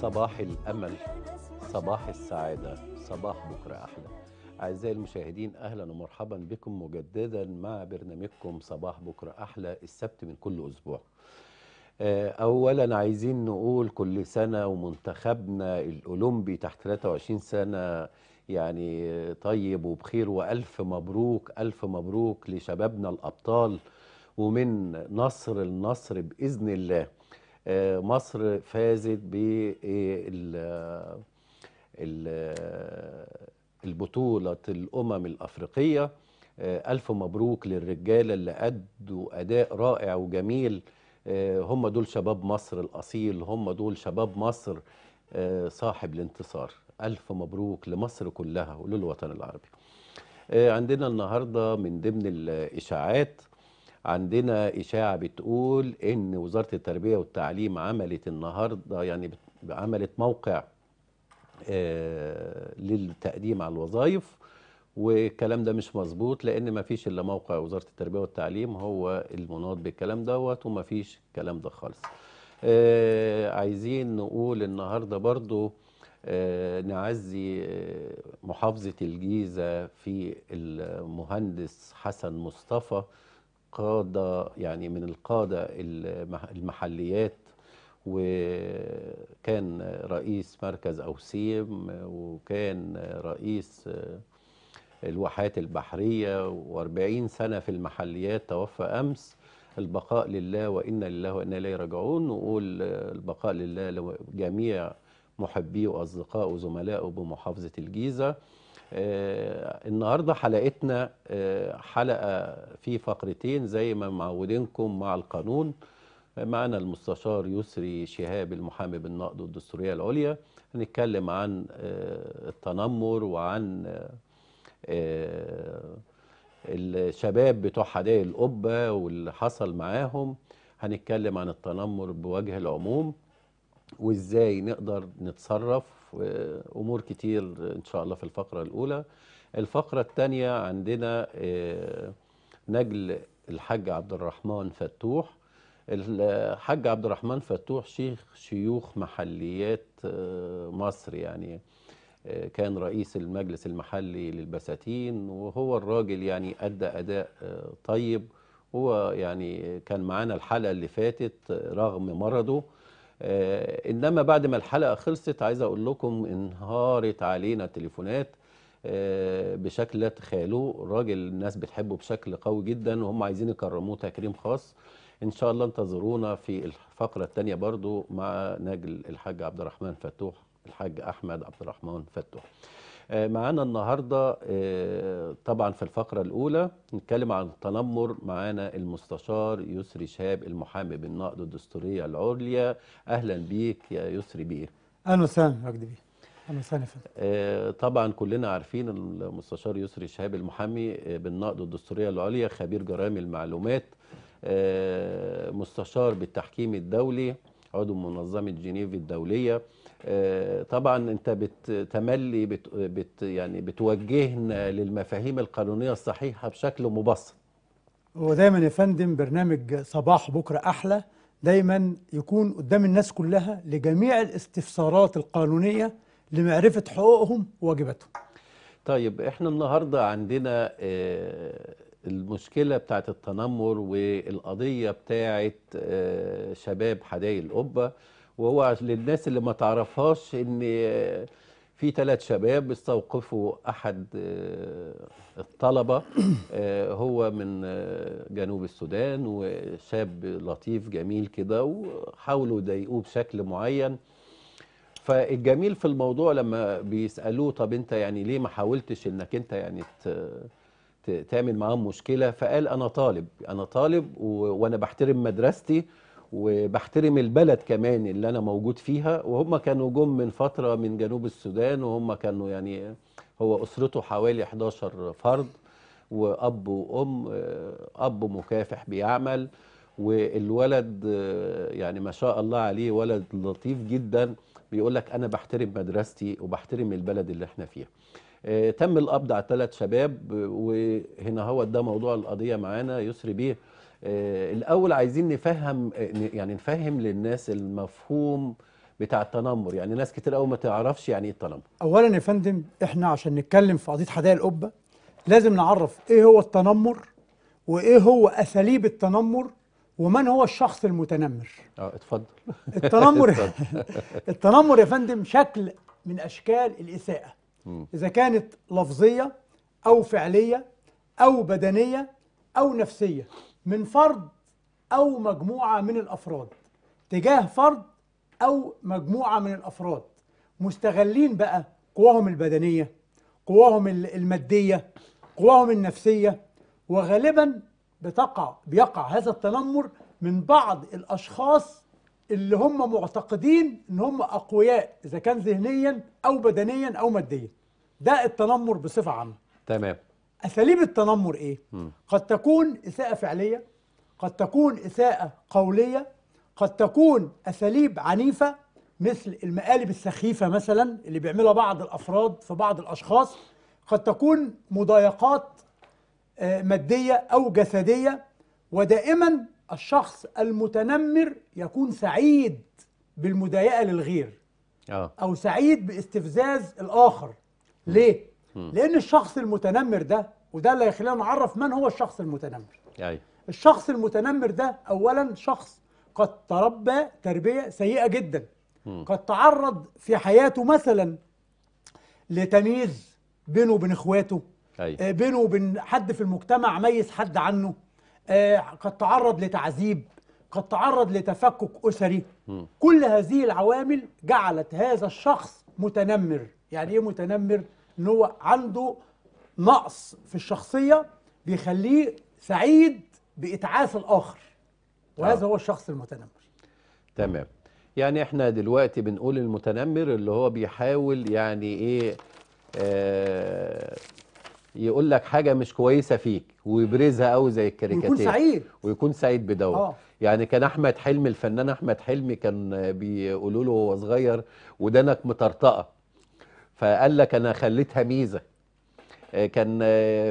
صباح الأمل، صباح السعادة، صباح بكره أحلى. أعزائي المشاهدين، أهلا ومرحبا بكم مجددا مع برنامجكم صباح بكره أحلى السبت من كل أسبوع. أولا عايزين نقول كل سنة ومنتخبنا الأولمبي تحت 23 سنة يعني طيب وبخير، وألف مبروك ألف مبروك لشبابنا الأبطال، ومن نصر لنصر بإذن الله. مصر فازت بالبطولة الأمم الأفريقية. ألف مبروك للرجالة اللي أدوا أداء رائع وجميل. هم دول شباب مصر الأصيل، هم دول شباب مصر صاحب الانتصار. ألف مبروك لمصر كلها وللوطن العربي. عندنا النهاردة من ضمن الإشاعات عندنا إشاعة بتقول إن وزارة التربية والتعليم عملت النهاردة يعني عملت موقع للتقديم على الوظائف، والكلام ده مش مظبوط، لأن ما فيش إلا موقع وزارة التربية والتعليم هو المناط بالكلام دوت، وما فيش الكلام ده خالص. عايزين نقول النهاردة برضو نعزي محافظة الجيزة في المهندس حسن مصطفى قادة، يعني من القادة المحليات، وكان رئيس مركز أوسيم، وكان رئيس الواحات البحرية، و40 سنة في المحليات، توفى أمس. البقاء لله وإنا لله وإنا إليه راجعون. نقول البقاء لله لجميع محبيه وأصدقائه وزملائه بمحافظة الجيزة. النهاردة حلقتنا حلقة في فقرتين زي ما معودينكم مع القانون. معنا المستشار يسري شهاب المحامي بالنقض والدستورية العليا، هنتكلم عن التنمر وعن الشباب بتوع حدائق القبة واللي حصل معاهم. هنتكلم عن التنمر بوجه العموم وازاي نقدر نتصرف، وامور كتير ان شاء الله في الفقره الاولى. الفقره الثانيه عندنا نجل الحاج عبد الرحمن فتوح. الحاج عبد الرحمن فتوح شيخ شيوخ محليات مصر، يعني كان رئيس المجلس المحلي للبساتين، وهو الراجل يعني ادى اداء طيب. هو يعني كان معانا الحلقه اللي فاتت رغم مرضه، إنما بعد ما الحلقة خلصت عايز أقول لكم انهارت علينا التليفونات بشكل لا تخيلوه. الراجل الناس بتحبه بشكل قوي جدا، وهم عايزين يكرموه تكريم خاص. إن شاء الله انتظرونا في الفقرة الثانية برضو مع نجل الحاج عبد الرحمن فتوح، الحاج أحمد عبد الرحمن فتوح. معانا النهاردة طبعا في الفقرة الأولى نتكلم عن التنمر. معانا المستشار يسري شهاب المحامي بالنقض والدستورية العليا. أهلا بيك يا يسري بيه. أهلا وسهلا راجل بيه. أهلا وسهلا فندم. طبعا كلنا عارفين المستشار يسري شهاب المحامي بالنقض والدستورية العليا، خبير جرائم المعلومات، مستشار بالتحكيم الدولي، عضو منظمة جنيف الدولية. طبعا انت بتملي يعني بتوجهنا للمفاهيم القانونيه الصحيحه بشكل مبسط. ودايما يا فندم برنامج صباح بكره احلى دايما يكون قدام الناس كلها لجميع الاستفسارات القانونيه لمعرفه حقوقهم وواجباتهم. طيب احنا النهارده عندنا المشكله بتاعت التنمر والقضيه بتاعت شباب حدائق القبه، وهو للناس اللي ما تعرفهاش ان في 3 شباب استوقفوا احد الطلبه، هو من جنوب السودان وشاب لطيف جميل كده، وحاولوا يضايقوه بشكل معين. فالجميل في الموضوع لما بيسالوه طب انت يعني ليه ما حاولتش انك انت يعني تعمل معاهم مشكله، فقال انا طالب وانا بحترم مدرستي وبحترم البلد كمان اللي أنا موجود فيها. وهم كانوا جم من فترة من جنوب السودان، وهم كانوا يعني هو أسرته حوالي 11 فرد، وأب وأم، أب مكافح بيعمل، والولد يعني ما شاء الله عليه ولد لطيف جدا، بيقول لك أنا بحترم مدرستي وبحترم البلد اللي احنا فيها. تم القبض على 3 شباب، وهنا هو ده موضوع القضية معانا يسري بيه. الأول عايزين نفهم للناس المفهوم بتاع التنمر، يعني ناس كتير قوي ما تعرفش يعني ايه التنمر. اولا يا فندم احنا عشان نتكلم في قضيه حدائق القبة لازم نعرف ايه هو التنمر وايه هو اساليب التنمر ومن هو الشخص المتنمر. اتفضل. التنمر التنمر يا فندم شكل من اشكال الاساءه، اذا كانت لفظيه او فعليه او بدنيه او نفسيه، من فرد او مجموعه من الافراد تجاه فرد او مجموعه من الافراد، مستغلين بقى قواهم البدنيه، قواهم الماديه، قواهم النفسيه، وغالبا بيقع هذا التنمر من بعض الاشخاص اللي هم معتقدين ان هم اقوياء، اذا كان ذهنيا او بدنيا او ماديا. ده التنمر بصفه عامه. تمام. اساليب التنمر ايه؟ قد تكون اساءه فعليه، قد تكون اساءه قوليه، قد تكون اساليب عنيفه مثل المقالب السخيفه مثلا اللي بيعملها بعض الافراد في بعض الاشخاص، قد تكون مضايقات ماديه او جسديه، ودائما الشخص المتنمر يكون سعيد بالمضايقه للغير او سعيد باستفزاز الاخر. ليه؟ لان الشخص المتنمر ده، وده اللي هيخلينا نعرف من هو الشخص المتنمر. الشخص المتنمر ده اولا شخص قد تربى تربيه سيئه جدا، قد تعرض في حياته مثلا لتمييز بينه وبين اخواته، بينه وبين حد في المجتمع ميز حد عنه، قد تعرض لتعذيب، قد تعرض لتفكك أسري. كل هذه العوامل جعلت هذا الشخص متنمر. يعني إيه متنمر؟ إن هو عنده نقص في الشخصية بيخليه سعيد بإتعاس الآخر، وهذا هو الشخص المتنمر. تمام. يعني إحنا دلوقتي بنقول المتنمر اللي هو بيحاول يعني إيه يقول لك حاجه مش كويسه فيك ويبرزها قوي زي الكاريكاتير، ويكون سعيد بدوت. يعني كان احمد حلمي، الفنان احمد حلمي، كان بيقولوا له وهو صغير ودانك مطرطقه، فقال لك انا خليتها ميزه. كان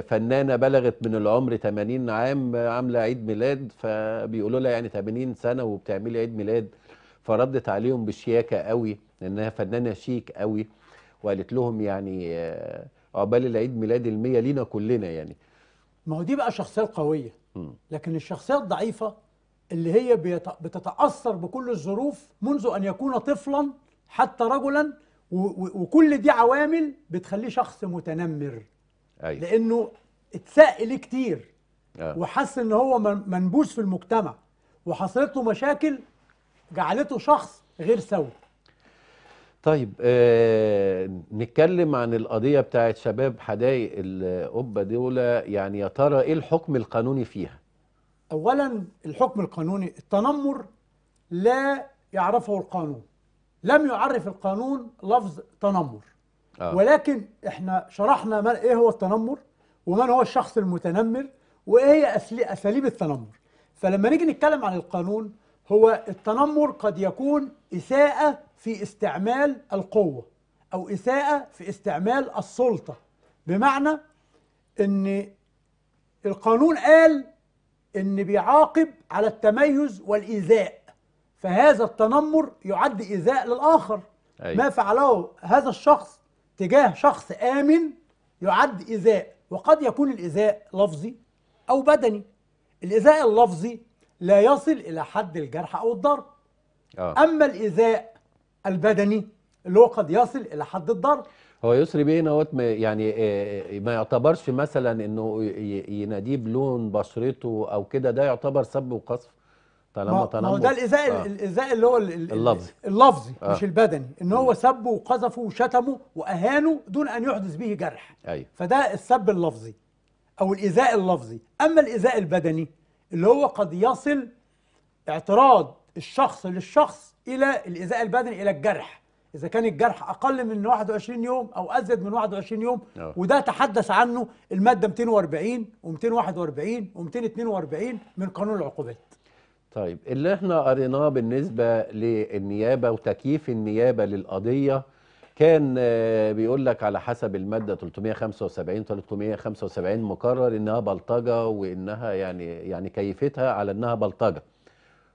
فنانه بلغت من العمر 80 عام عامله عيد ميلاد، فبيقولوا لها يعني 80 سنه وبتعملي عيد ميلاد؟ فردت عليهم بشياكه قوي لانها فنانه شيك قوي، وقالت لهم يعني عقبال العيد ميلاد المية لينا كلنا. يعني ما هو دي بقى الشخصية القوية، لكن الشخصية الضعيفة اللي هي بتتأثر بكل الظروف منذ أن يكون طفلا حتى رجلا، وكل دي عوامل بتخليه شخص متنمر. لأنه اتساء ليه كتير، وحس إن هو منبوس في المجتمع، وحصلت له مشاكل جعلته شخص غير سوي. طيب نتكلم عن القضية بتاعت شباب حدائق القبة دولة، يعني يا ترى ايه الحكم القانوني فيها؟ أولا الحكم القانوني، التنمر لا يعرفه القانون، لم يعرف القانون لفظ تنمر. ولكن احنا شرحنا ايه هو التنمر ومن هو الشخص المتنمر وايه هي أساليب التنمر. فلما نيجي نتكلم عن القانون، هو التنمر قد يكون إساءة في استعمال القوة أو إساءة في استعمال السلطة، بمعنى إن القانون قال إن بيعاقب على التميز والإيذاء، فهذا التنمر يعد إيذاء للآخر. ما فعله هذا الشخص تجاه شخص آمن يعد إيذاء، وقد يكون الإيذاء لفظي أو بدني. الإيذاء اللفظي لا يصل إلى حد الجرح أو الضرب. أما الإيذاء البدني اللي هو قد يصل إلى حد الضرب. هو يسري بيه نوت يعني ما يعتبرش مثلا إنه يناديه بلون بشرته أو كده، ده يعتبر سب وقصف طالما تنمر. ما هو ده الإيذاء الإيذاء اللي هو اللفظي مش البدني، إن هو سبه وقذفه وشتمه وأهانه دون أن يحدث به جرح. فده السب اللفظي أو الإيذاء اللفظي. أما الإيذاء البدني اللي هو قد يصل اعتراض الشخص للشخص إلى الإيذاء البدني، إلى الجرح، إذا كان الجرح أقل من 21 يوم أو أزيد من 21 يوم. وده تحدث عنه المادة 240 و241 و242 من قانون العقوبات. طيب اللي احنا قريناه بالنسبة للنيابة وتكييف النيابة للقضية كان بيقول لك على حسب المادة 375 مقرر انها بلطجة، وانها يعني كيفتها على انها بلطجة،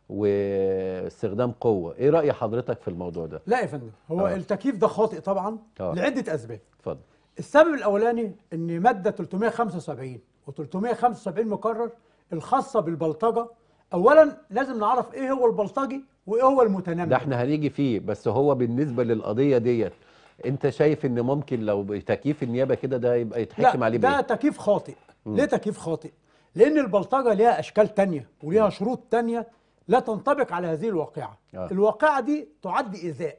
واستخدام قوه، ايه راي حضرتك في الموضوع ده؟ لا يا فندم، هو التكييف ده خاطئ طبعا لعده اسباب. اتفضل. السبب الاولاني ان ماده 375 و375 مكرر الخاصه بالبلطجه، اولا لازم نعرف ايه هو البلطجي وايه هو المتنمر. ده احنا هنيجي فيه، بس هو بالنسبه للقضيه ديت انت شايف ان ممكن لو تكييف النيابه كده ده يبقى يتحكم عليه؟ لا، ده تكييف خاطئ. ليه تكييف خاطئ؟ لان البلطجه ليها اشكال تانية وليها شروط تانية لا تنطبق على هذه الواقعه. الواقعه دي تعد ايذاء،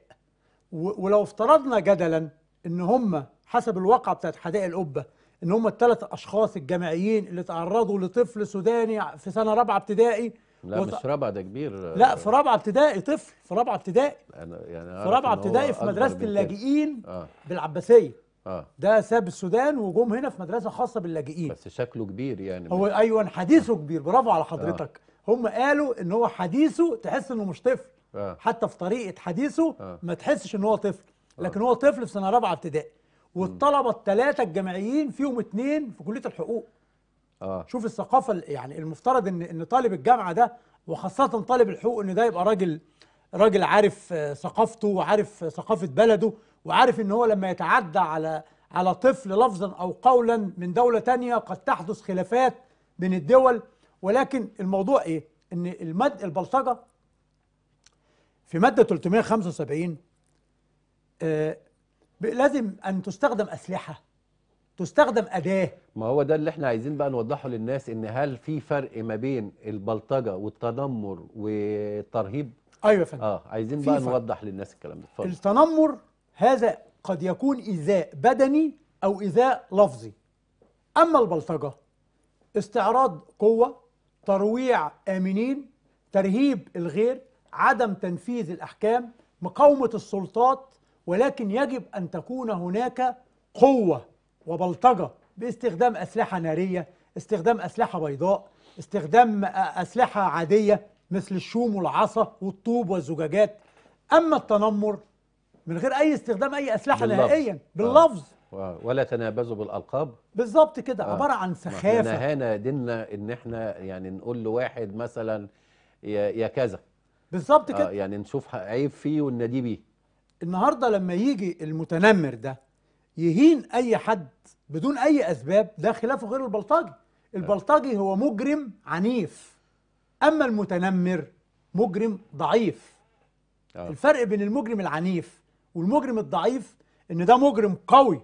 ولو افترضنا جدلا ان هم حسب الواقعه بتاعت حدائق القبه ان هم الثلاث اشخاص الجماعيين اللي تعرضوا لطفل سوداني في سنه رابعه ابتدائي. لا مش رابعه، ده كبير. لا في رابعه ابتدائي، طفل في رابعه ابتدائي. انا يعني في رابعه ابتدائي في مدرسه اللاجئين بالعباسيه. ده ساب السودان وجم هنا في مدرسه خاصه باللاجئين. بس شكله كبير يعني. هو ايوه حديثه كبير، برافو على حضرتك. هم قالوا ان هو حديثه تحس انه مش طفل. حتى في طريقه حديثه ما تحسش ان هو طفل، لكن هو طفل في سنه رابعه ابتدائي. والطلبه الثلاثه الجامعيين فيهم اثنين في كليه الحقوق. شوف الثقافه، يعني المفترض ان طالب الجامعه ده وخاصه طالب الحقوق ان ده يبقى راجل عارف ثقافته وعارف ثقافه بلده وعارف ان هو لما يتعدى على طفل لفظا او قولا من دوله ثانيه قد تحدث خلافات بين الدول. ولكن الموضوع ايه؟ ان البلطجه في ماده 375 لازم ان تستخدم اسلحه، تستخدم اداه. ما هو ده اللي احنا عايزين بقى نوضحه للناس، ان هل في فرق ما بين البلطجه والتنمر والترهيب؟ ايوه يا فندم. عايزين بقى نوضح للناس الكلام ده. اتفضل. التنمر هذا قد يكون ايذاء بدني او ايذاء لفظي. اما البلطجه استعراض قوه، ترويع امنين، ترهيب الغير، عدم تنفيذ الاحكام، مقاومه السلطات. ولكن يجب ان تكون هناك قوه وبلطجه باستخدام اسلحه ناريه، استخدام اسلحه بيضاء، استخدام اسلحه عاديه مثل الشوم والعصا والطوب والزجاجات. اما التنمر من غير اي استخدام اي اسلحه نهائيا، باللفظ ولا تنابزوا بالالقاب. بالظبط كده، عباره عن سخافه. نهانا ديننا ان احنا يعني نقول لواحد مثلا يا كذا. بالظبط كده، يعني نشوف عيب فيه ونناديه بيه. النهارده لما يجي المتنمر ده يهين اي حد بدون اي اسباب، ده خلافه غير البلطجي. البلطجي هو مجرم عنيف، اما المتنمر مجرم ضعيف. الفرق بين المجرم العنيف والمجرم الضعيف ان ده مجرم قوي.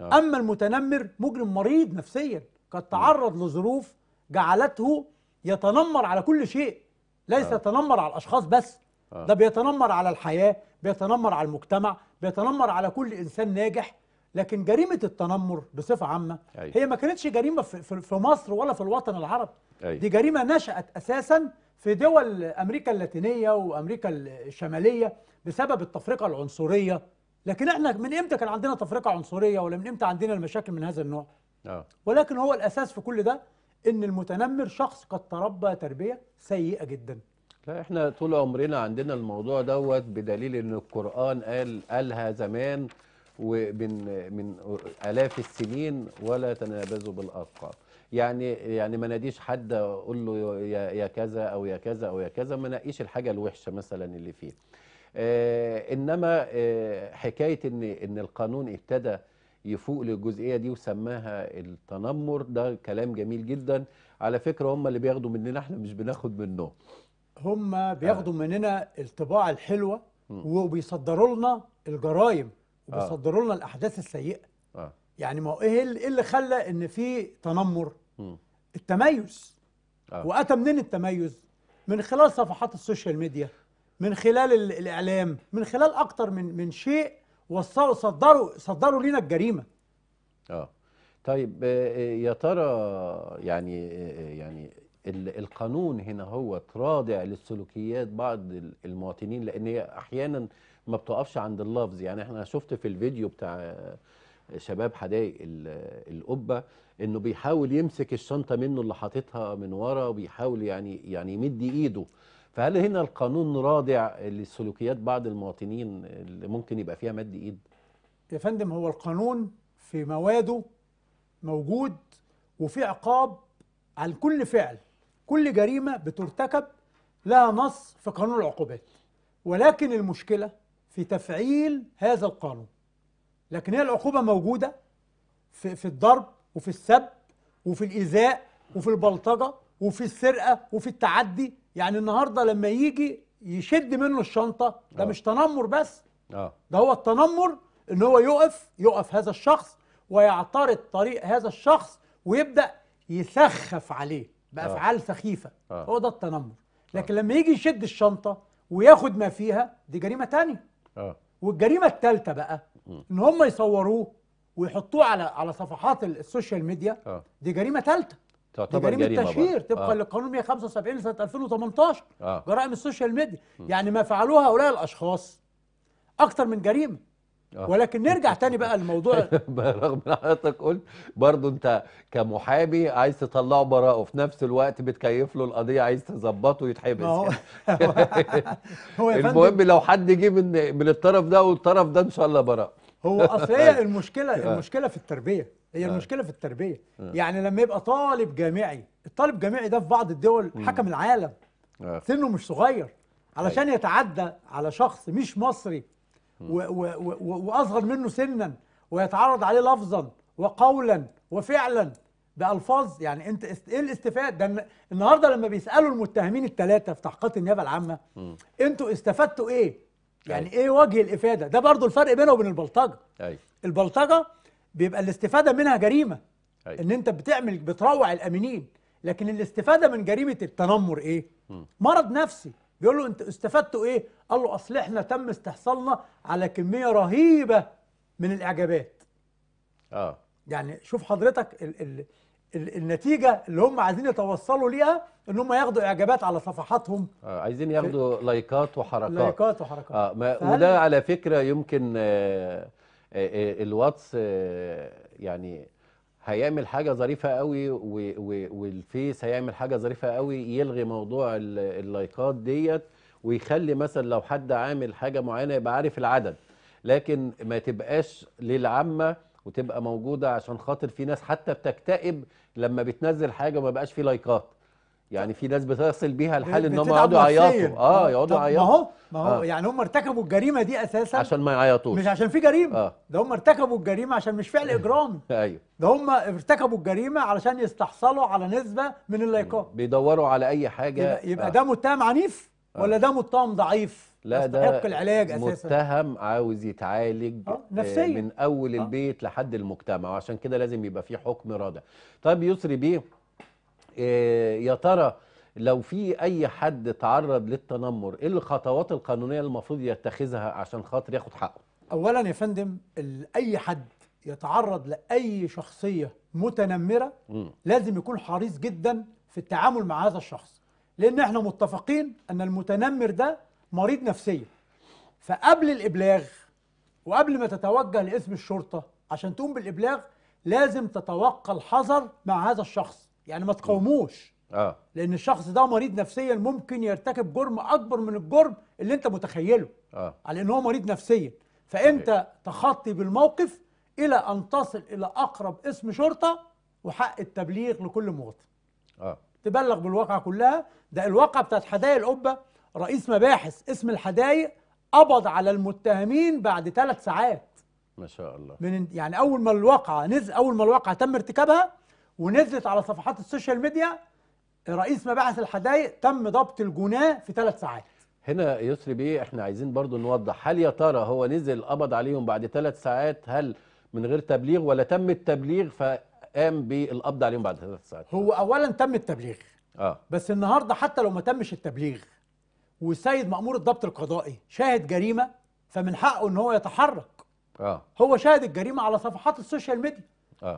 اما المتنمر مجرم مريض نفسيا قد تعرض لظروف جعلته يتنمر على كل شيء، ليس يتنمر على الاشخاص بس. ده بيتنمر على الحياه، بيتنمر على المجتمع، بيتنمر على كل انسان ناجح. لكن جريمه التنمر بصفه عامه هي ما كانتش جريمه في مصر ولا في الوطن العربي. دي جريمه نشأت اساسا في دول امريكا اللاتينيه وامريكا الشماليه بسبب التفرقه العنصريه. لكن احنا من امتى كان عندنا تفرقه عنصريه، ولا من امتى عندنا المشاكل من هذا النوع؟ ولكن هو الاساس في كل ده ان المتنمر شخص قد تربى تربيه سيئه جدا. لا احنا طول عمرنا عندنا الموضوع دوت، بدليل ان القرآن قالها زمان ومن آلاف السنين، ولا تنابزوا بالألقاب. يعني ما ناديش حد اقول له يا كذا او يا كذا او يا كذا، ما نقيش الحاجه الوحشه مثلا اللي فيه. انما حكايه ان القانون ابتدى يفوق للجزئيه دي وسماها التنمر، ده كلام جميل جدا. على فكره هم اللي بياخدوا مننا، احنا مش بناخد منهم. هم بياخدوا مننا الطباع الحلوه وبيصدروا لنا الجرائم وبيصدروا لنا الاحداث السيئه. يعني ما هو ايه اللي خلى ان في تنمر؟ التميز. واتى منين التميز؟ من خلال صفحات السوشيال ميديا، من خلال الاعلام، من خلال اكتر من شيء وصلوا صدروا لينا الجريمه. طيب يا ترى يعني القانون هنا هو رادع للسلوكيات بعض المواطنين، لان هي احيانا ما بتقفش عند اللفظ. يعني احنا شفت في الفيديو بتاع شباب حدائق القبه انه بيحاول يمسك الشنطه منه اللي حاططها من ورا، وبيحاول يعني يمد ايده. فهل هنا القانون رادع لسلوكيات بعض المواطنين اللي ممكن يبقى فيها مد ايد؟ يا فندم هو القانون في مواده موجود، وفي عقاب عن كل فعل. كل جريمه بترتكب لها نص في قانون العقوبات، ولكن المشكلة في تفعيل هذا القانون. لكن هي العقوبة موجودة في الضرب وفي السب وفي الإيذاء وفي البلطجة وفي السرقة وفي التعدي. يعني النهاردة لما يجي يشد منه الشنطة ده مش تنمر بس، ده هو التنمر إن هو يقف هذا الشخص ويعترض طريق هذا الشخص ويبدأ يسخف عليه بأفعال سخيفة. هو ده التنمر. لكن لما يجي يشد الشنطة وياخد ما فيها دي جريمة تانية. والجريمة الثالثة بقى إن هم يصوروه ويحطوه على صفحات السوشيال ميديا. دي جريمة ثالثة، تعتبر جريمة تشهير طبقا للقانون 175 لسنة 2018. جرائم السوشيال ميديا يعني ما فعلوها هؤلاء الأشخاص أكثر من جريمة. ولكن نرجع تاني بقى لموضوع رغم ان حضرتك قلت برضه انت كمحامي عايز تطلعه براءه، وفي نفس الوقت بتكيف له القضيه، عايز تظبطه يتحبس. المهم لو حد جه من الطرف ده والطرف ده ان شاء الله براءه. هو اصل هي المشكله في التربيه، هي المشكله في التربيه. يعني لما يبقى طالب جامعي، الطالب الجامعي ده في بعض الدول حكم العالم، سنه مش صغير، علشان يتعدى على شخص مش مصري وأصغر منه سنا ويتعرض عليه لفظا وقولا وفعلا بألفاظ. يعني انت ايه الاستفادة؟ ده النهارده لما بيسألوا المتهمين الثلاثة في تحقيقات النيابة العامة انتوا استفدتوا ايه؟ يعني ايه وجه الإفادة؟ ده برضو الفرق بينه وبين البلطجة. البلطجة بيبقى الاستفادة منها جريمة، ان انت بتروع الأمينين. لكن الاستفادة من جريمة التنمر ايه؟ مرض نفسي. بيقول له انتوا استفدتوا ايه؟ قال له اصل احنا تم استحصالنا على كميه رهيبه من الاعجابات. يعني شوف حضرتك ال النتيجه اللي هم عايزين يتوصلوا ليها، ان هم ياخدوا اعجابات على صفحاتهم. عايزين ياخدوا لايكات وحركات. وده على فكره يمكن الواتس يعني هيعمل حاجه ظريفه قوي، والفيس هيعمل حاجه ظريفه قوي، يلغي موضوع اللايكات ديت، ويخلي مثلا لو حد عامل حاجه معينه يبقى عارف العدد، لكن ما تبقاش للعامه وتبقى موجوده، عشان خاطر في ناس حتى بتكتئب لما بتنزل حاجه وما بقاش في لايكات. يعني في ناس بتصل بيها الحال ان هم يقعدوا يعيطوا. يقعدوا يعيطوا. ما هو يعني هم ارتكبوا الجريمه دي اساسا عشان ما يعيطوش، مش عشان في جريمه. ده هم ارتكبوا الجريمه عشان مش فعل اجرامي. ده هم ارتكبوا الجريمه علشان يستحصلوا على نسبه من اللايكات، بيدوروا على اي حاجه. يبقى ده متهم عنيف ولا ده متهم ضعيف؟ لا، ده العلاج اساسا متهم عاوز يتعالج نفسيا من اول البيت لحد المجتمع، وعشان كده لازم يبقى في حكم رادع. طيب يسري بيه، يا ترى لو في اي حد تعرض للتنمر، ايه الخطوات القانونيه المفروض يتخذها عشان خاطر ياخد حقه؟ اولا يا فندم، اي حد يتعرض لاي شخصيه متنمره لازم يكون حريص جدا في التعامل مع هذا الشخص، لان احنا متفقين ان المتنمر ده مريض نفسيا. فقبل الابلاغ وقبل ما تتوجه لقسم الشرطه عشان تقوم بالابلاغ، لازم تتوقى الحذر مع هذا الشخص. يعني ما تقاوموش، لان الشخص ده مريض نفسيا، ممكن يرتكب جرم اكبر من الجرم اللي انت متخيله، على ان هو مريض نفسيا. فانت تخطي بالموقف الى ان تصل الى اقرب قسم شرطه وحق التبليغ لكل مواطن. تبلغ بالواقعه كلها. ده الواقعه بتاعت حدائق القبة، رئيس مباحث قسم الحدائق قبض على المتهمين بعد 3 ساعات. ما شاء الله. من يعني اول ما الواقعه تم ارتكابها ونزلت على صفحات السوشيال ميديا، رئيس مباحث الحدائق تم ضبط الجناه في 3 ساعات. هنا يسري بيه احنا عايزين برضو نوضح، هل يا ترى هو نزل قبض عليهم بعد 3 ساعات، هل من غير تبليغ، ولا تم التبليغ فقام بالقبض عليهم بعد 3 ساعات؟ هو اولا تم التبليغ. بس النهارده حتى لو ما تمش التبليغ، والسيد مأمور الضبط القضائي شاهد جريمه، فمن حقه ان هو يتحرك. هو شاهد الجريمه على صفحات السوشيال ميديا.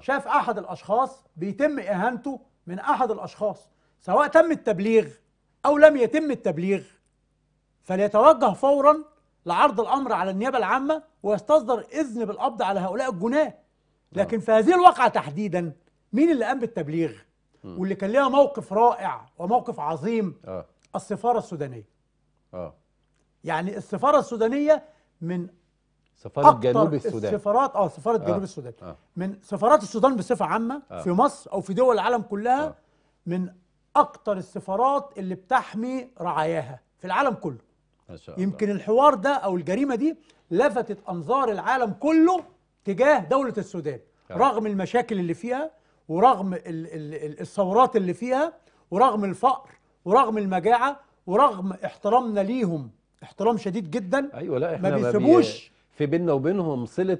شاف احد الاشخاص بيتم اهانته من احد الاشخاص، سواء تم التبليغ او لم يتم التبليغ، فليتوجه فورا لعرض الامر على النيابه العامه ويستصدر اذن بالقبض على هؤلاء الجناه. لكن في هذه الواقعه تحديدا، مين اللي قام بالتبليغ واللي كان لها موقف رائع وموقف عظيم؟ السفاره السودانيه. يعني السفاره السودانيه من سفارة جنوب السودان، السفارات سفارة جنوب السودان من سفارات السودان بصفة عامة في مصر أو في دول العالم كلها، من اكتر السفارات اللي بتحمي رعاياها في العالم كله. ما شاء الله. يمكن الحوار ده او الجريمه دي لفتت انظار العالم كله تجاه دوله السودان، رغم المشاكل اللي فيها ورغم الثورات اللي فيها ورغم الفقر ورغم المجاعه ورغم احترامنا ليهم احترام شديد جدا. ايوه، لا احنا ما بيسيبوش في بيننا وبينهم صله،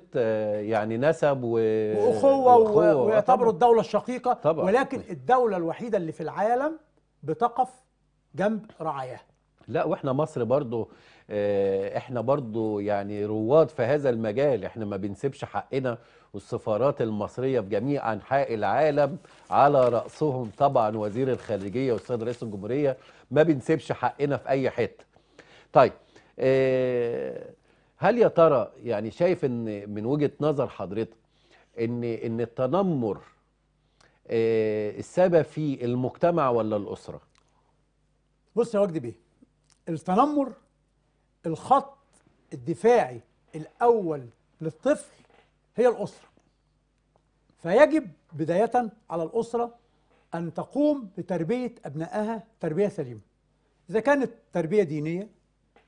يعني نسب واخوه ويعتبروا الدوله الشقيقه طبعا. ولكن الدوله الوحيده اللي في العالم بتقف جنب رعاياها. لا، واحنا مصر برضو احنا برضو يعني رواد في هذا المجال، احنا ما بنسيبش حقنا، والسفارات المصريه في جميع انحاء العالم على راسهم طبعا وزير الخارجيه والاستاذ رئيس الجمهوريه، ما بنسيبش حقنا في اي حته. طيب، هل يا ترى يعني شايف ان من وجهه نظر حضرتك ان التنمر السبب فيه المجتمع ولا الاسره؟ بص يا وجدي بيه، التنمر الخط الدفاعي الاول للطفل هي الاسره، فيجب بدايه على الاسره ان تقوم بتربيه ابنائها تربيه سليمه، اذا كانت تربيه دينيه،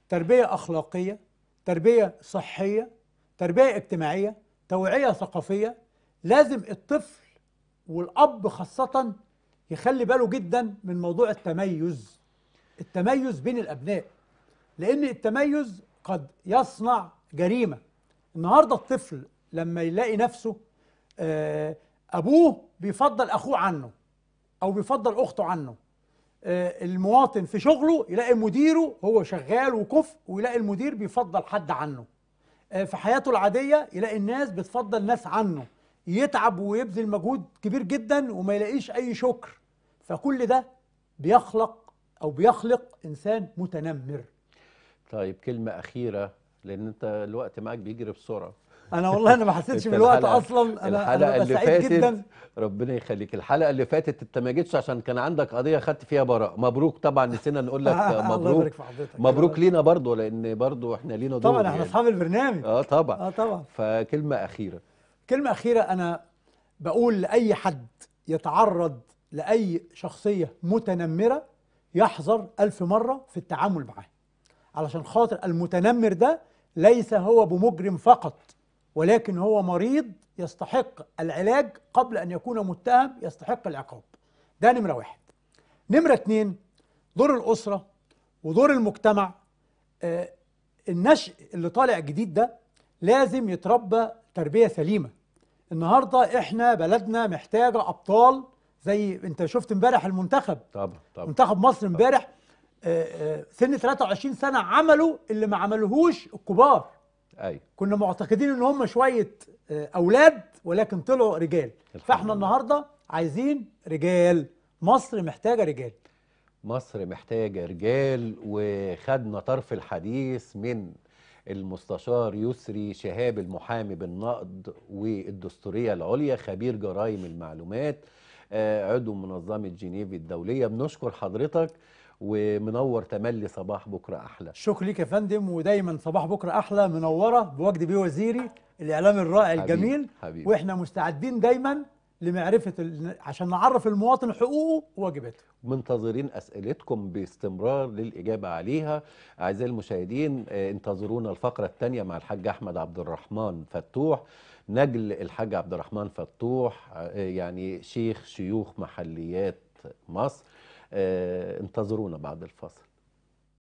تربيه اخلاقيه، تربية صحية، تربية اجتماعية، توعية ثقافية. لازم الطفل والأب خاصة يخلي باله جدا من موضوع التميز، التميز بين الأبناء، لأن التميز قد يصنع جريمة. النهاردة الطفل لما يلاقي نفسه أبوه بيفضل أخوه عنه أو بيفضل أخته عنه، المواطن في شغله يلاقي مديره هو شغال وكفء ويلاقي المدير بيفضل حد عنه، في حياته العادية يلاقي الناس بتفضل ناس عنه، يتعب ويبذل مجهود كبير جدا وما يلاقيش أي شكر، فكل ده بيخلق إنسان متنمر. طيب، كلمة أخيرة، لأن أنت الوقت معاك بيجري بسرعة. أنا والله أنا ما حسيتش بالوقت أصلا. أنا ببقى سعيد جدا. ربنا يخليك. الحلقة اللي فاتت أنت ما جيتش عشان كان عندك قضية خدت فيها براءة. مبروك طبعا، نسينا نقول لك مبروك. مبروك لينا برضه، لأن برضه إحنا لينا دور طبعا، إحنا أصحاب البرنامج. طبعا طبعا. فكلمة أخيرة. كلمة أخيرة، أنا بقول لأي حد يتعرض لأي شخصية متنمرة يحذر 1000 مرة في التعامل معاه، علشان خاطر المتنمر ده ليس هو بمجرم فقط، ولكن هو مريض يستحق العلاج قبل أن يكون متهم يستحق العقاب. ده نمرة 1. نمرة 2، دور الأسرة ودور المجتمع. النشء اللي طالع جديد ده لازم يتربى تربية سليمة. النهاردة إحنا بلدنا محتاجة أبطال، زي أنت شفت امبارح المنتخب. طبعا. منتخب مصر امبارح سن 23 سنة عملوا اللي ما عملوهوش الكبار. أي. كنا معتقدين ان هم شويه اولاد ولكن طلعوا رجال، فاحنا النهارده عايزين رجال. مصر محتاجه رجال، مصر محتاجه رجال. وخدنا طرف الحديث من المستشار يسري شهاب، المحامي بالنقض والدستوريه العليا، خبير جرائم المعلومات، عضو منظمه جنيف الدوليه. بنشكر حضرتك ومنور تملي صباح بكره احلى. شكرا ليك يا فندم، ودايما صباح بكره احلى منوره بوجدي بيه وزيري الاعلام الرائع الجميل. حبيب. واحنا مستعدين دايما لمعرفه عشان نعرف المواطن حقوقه وواجباته. منتظرين اسئلتكم باستمرار للاجابه عليها. اعزائي المشاهدين، انتظرونا الفقره الثانيه مع الحاج احمد عبد الرحمن فتوح. نجل الحاج عبد الرحمن فتوح يعني شيخ شيوخ محليات مصر. انتظرونا بعد الفصل.